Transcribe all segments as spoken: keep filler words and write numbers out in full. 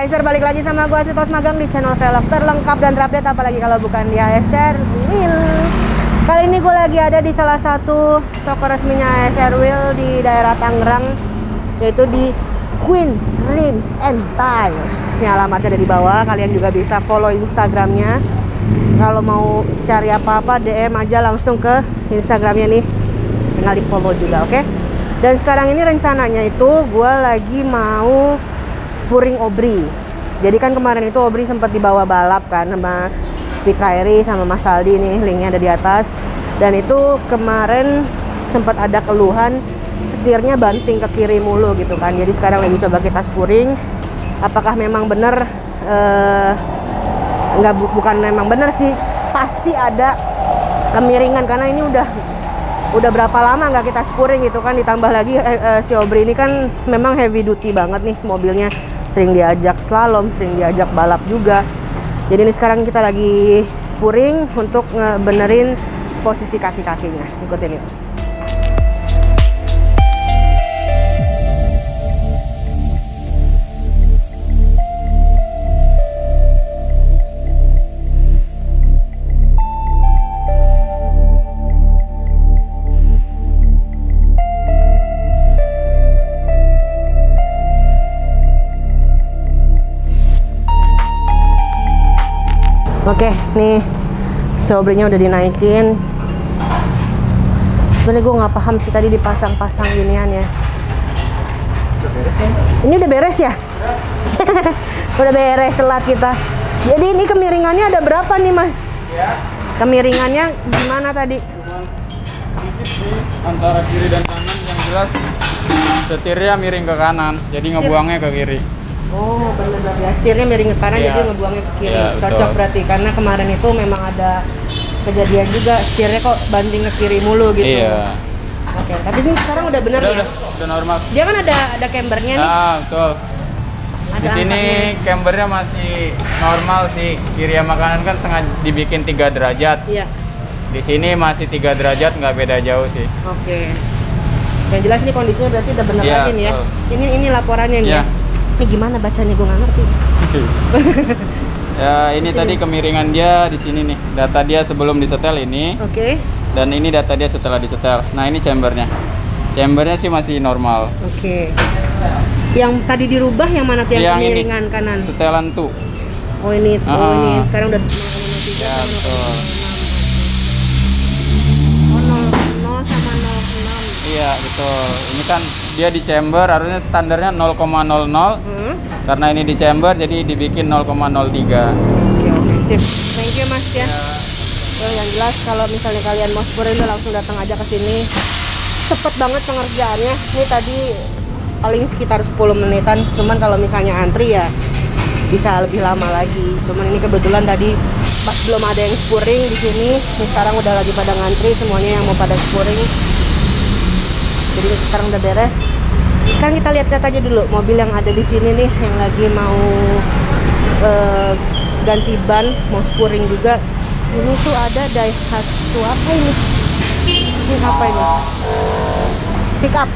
H S R, balik lagi sama gue Hasrit Hosmaga di channel Velg Terlengkap dan terupdate, apalagi kalau bukan di H S R Wheel. Kali ini gue lagi ada di salah satu toko resminya H S R Wheel di daerah Tangerang, yaitu di Queen Rims and Tires. Ini alamatnya ada di bawah, kalian juga bisa follow Instagramnya. Kalau mau cari apa-apa D M aja langsung ke Instagramnya nih, tinggal di follow juga, oke? Okay? Dan sekarang ini rencananya itu gue lagi mau spuring Obri. Jadi kan kemarin itu Obri sempat dibawa balap kan sama Fitra Airi sama Mas Aldi, nih linknya ada di atas. Dan itu kemarin sempat ada keluhan setirnya banting ke kiri mulu gitu kan. Jadi sekarang lagi coba kita spuring, apakah memang bener eh, nggak bu bukan memang bener sih, pasti ada kemiringan karena ini udah udah berapa lama nggak kita spuring gitu kan. Ditambah lagi eh, eh, si Obri ini kan memang heavy duty banget nih mobilnya, sering diajak slalom, sering diajak balap juga. Jadi ini sekarang kita lagi spuring untuk ngebenerin posisi kaki-kakinya, ikutin yuk. Oke, nih si Obrinya udah dinaikin. Sebenernya gue nggak paham sih tadi dipasang-pasang ginian ya. Udah beres ya? Ini udah beres ya? Udah. Udah beres, telat kita. Jadi ini kemiringannya ada berapa nih mas? Ya. Kemiringannya gimana tadi? Cuma sedikit sih, antara kiri dan kanan, yang jelas setirnya miring ke kanan, jadi ngebuangnya ke kiri. Oh benar ya, setirnya miring ke kanan, yeah. Jadi ngebuangnya ke kiri, yeah, cocok betul. Berarti karena kemarin itu memang ada kejadian juga setirnya kok banting ke kiri mulu gitu. Iya. Yeah. Oke, okay. Tapi ini sekarang udah benar ya? Udah, udah normal. Dia kan ada ada cambernya nih. Ah betul. Ada di sini cambernya masih normal sih, kiri sama kanan kan sengaja dibikin tiga derajat. Iya. Yeah. Di sini masih tiga derajat, nggak beda jauh sih. Oke. Okay. Yang jelas ini kondisinya berarti udah bener yeah, lagi nih ya. Betul. Ini ini laporannya nih. Yeah. Ya? Ini gimana bacanya gue nggak ngerti. Ya ini tadi kemiringan dia di sini nih, data dia sebelum disetel ini. Oke. Okay. Dan ini data dia setelah disetel. Nah ini chambernya, chambernya sih masih normal. Oke. Okay. Yang tadi dirubah yang mana tuh, yang, yang kemiringan ini, kanan? Setelan tuh. Oh ini, oh uh -huh. Ini sekarang udah nol koma nol tiga ya, sama nol koma nol enam. Oh nol koma nol enam. Iya betul. Ini kan dia di chamber harusnya standarnya nol koma nol nol, hmm. Karena ini di chamber jadi dibikin nol koma nol tiga. Oke, oke, sip, thank you mas ya, ya. Well, yang jelas kalau misalnya kalian mau spuring langsung datang aja ke sini, cepet banget pengerjaannya. Ini tadi paling sekitar sepuluh menitan, cuman kalau misalnya antri ya bisa lebih lama lagi. Cuman ini kebetulan tadi pas belum ada yang spuring di sini, ini sekarang udah lagi pada ngantri semuanya yang mau pada spuring. Jadi sekarang udah beres. Sekarang kita lihat-lihat aja dulu mobil yang ada di sini nih, yang lagi mau uh, ganti ban, mau spuring juga. Ini tuh ada Daihatsu apa ini? Ini apa ini? Pick up.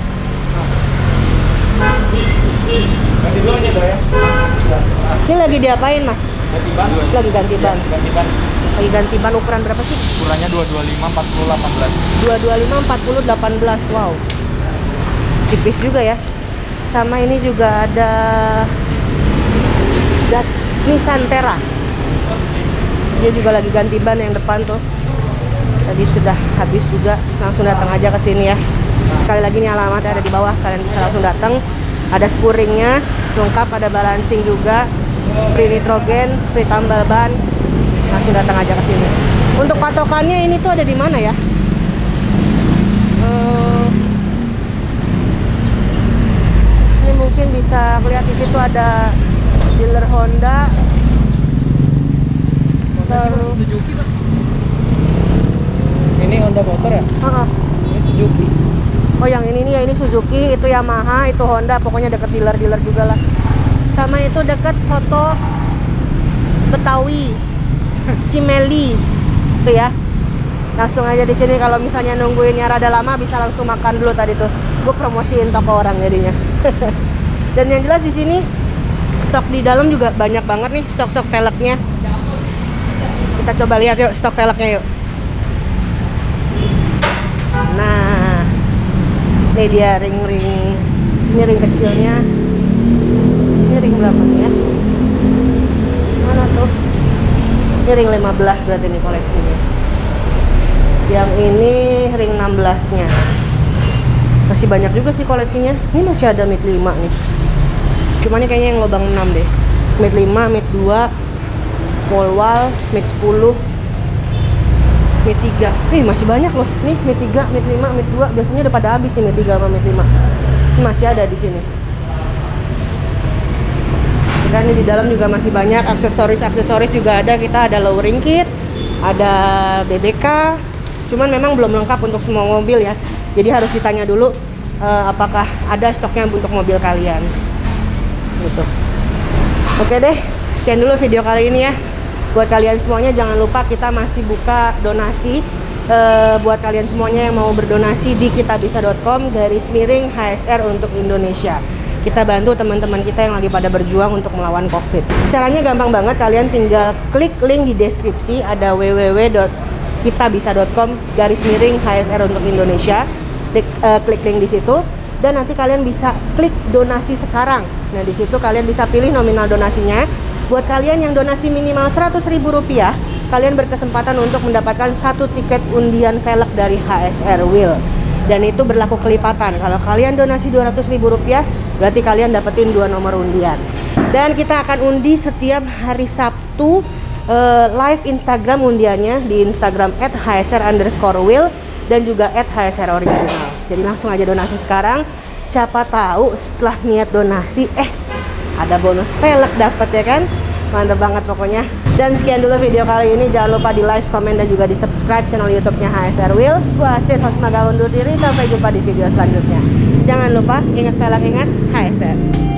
Ini lagi diapain mas? Ganti ban. Lagi ganti ban. Ya, ganti ban. Lagi ganti ban ukuran berapa sih? Ukurannya dua dua lima empat nol delapan belas. dua dua lima empat nol delapan belas. Wow. Tipis juga ya. Sama ini juga ada Nissan Terra, dia juga lagi ganti ban yang depan tuh, tadi sudah habis juga. Langsung datang aja ke sini ya. Sekali lagi nih alamatnya ada di bawah, kalian bisa langsung datang. Ada spuringnya lengkap, ada balancing juga, free nitrogen, free tambal ban. Langsung datang aja ke sini. Untuk patokannya ini tuh ada di mana ya? Mungkin bisa lihat di situ ada dealer Honda, terus Suzuki. Ini Honda motor ya? Uh-uh. Ini Suzuki. Oh yang ini nih ya, ini Suzuki, itu Yamaha, itu Honda, pokoknya deket dealer-dealer juga lah. Sama itu deket soto Betawi, Cimeli, itu ya. Langsung aja di sini kalau misalnya nungguinnya rada lama bisa langsung makan dulu tadi tuh. Gue promosiin toko orang jadinya. Dan yang jelas di sini stok di dalam juga banyak banget nih, stok-stok velgnya. Kita coba lihat yuk stok velgnya yuk. Nah, ini dia ring-ring. Ini ring kecilnya. Ini ring belakangnya. Mana tuh? Ini ring lima belas berarti nih koleksinya. Yang ini ring enam belasnya. Masih banyak juga sih koleksinya. Ini masih ada mid lima nih. Cuman ini kayaknya yang lubang enam deh. Mid lima, mid dua, polwal, mid sepuluh, mid tiga. Ih, masih banyak loh. Nih mid tiga, mid lima, mid dua. Biasanya udah pada habis sih mid tiga sama mid lima. Ini masih ada di sini. Dan di dalam juga masih banyak aksesoris-aksesoris juga ada. Kita ada lowering kit, ada B B K. Cuman memang belum lengkap untuk semua mobil ya. Jadi harus ditanya dulu uh, apakah ada stoknya untuk mobil kalian gitu. Oke deh, sekian dulu video kali ini ya. Buat kalian semuanya jangan lupa kita masih buka donasi. uh, Buat kalian semuanya yang mau berdonasi di kitabisa titik com garis miring H S R untuk Indonesia. Kita bantu teman-teman kita yang lagi pada berjuang untuk melawan COVID. Caranya gampang banget, kalian tinggal klik link di deskripsi. Ada w w w titik kitabisa titik com garis miring H S R untuk Indonesia. Klik, uh, klik link di situ dan nanti kalian bisa klik donasi sekarang. Nah, di situ kalian bisa pilih nominal donasinya. Buat kalian yang donasi minimal seratus ribu rupiah, kalian berkesempatan untuk mendapatkan satu tiket undian velg dari H S R Wheel. Dan itu berlaku kelipatan. Kalau kalian donasi dua ratus ribu rupiah, berarti kalian dapetin dua nomor undian. Dan kita akan undi setiap hari Sabtu. Uh, live Instagram undiannya di Instagram at H S R underscore wheel dan juga at H S R original. Jadi langsung aja donasi sekarang. Siapa tahu setelah niat donasi eh ada bonus velg dapat ya kan? Mantap banget pokoknya. Dan sekian dulu video kali ini. Jangan lupa di like, komen dan juga di subscribe channel YouTube-nya H S R Wheel. Gua Hasrit Hosmaga undur diri. Sampai jumpa di video selanjutnya. Jangan lupa ingat velg, ingat H S R.